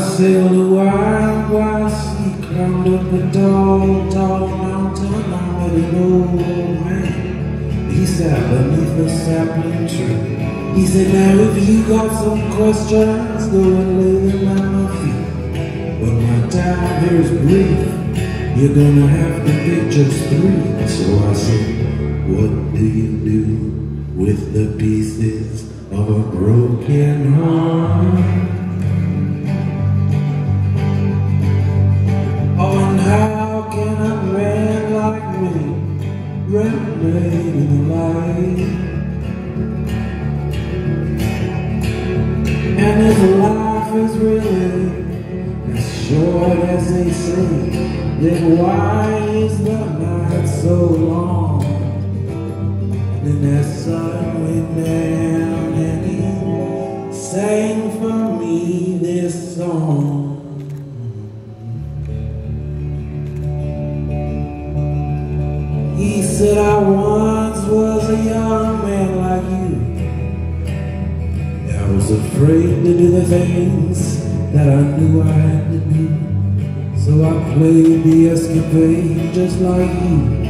sailed a wild, wild sea, climbed up a tall, tall mountain. I met an old man. He sat beneath a sapling tree. He said, now if you got some questions, go and lay them at my feet. But my time here is brief. You're gonna have to pick just three. So I said, what do you do with the pieces of a broken heart? How can a man like me remain in the light? And if life is really as short as they say, then why is the night so long? And then that sun went down and he sang for me this song. He said, I once was a young man like you. I was afraid to do the things that I knew I had to do. So I played the escapade just like you.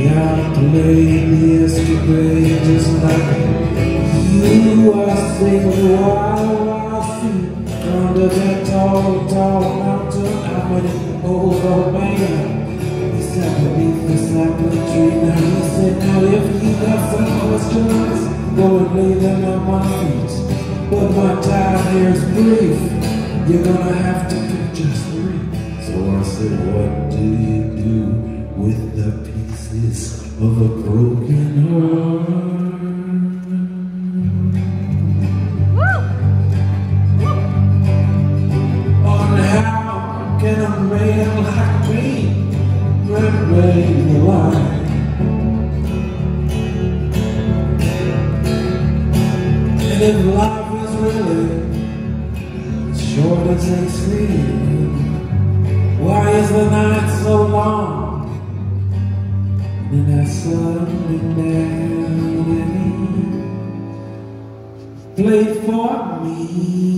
Yeah, I played the escapade just like you. I sailed the wild, wild sea, under that tall, tall mountain. I met an old man. Sat beneath the sapling tree. Now he said, now if you got some questions, go and lay them at my feet. But my time here is brief. You're gonna have to pick just three. So I said, what do you do with the pieces of a broken heart? On how can a man like me remain alive? And if life is really as short as they say, why is the night so long? And then I suddenly down and he played for me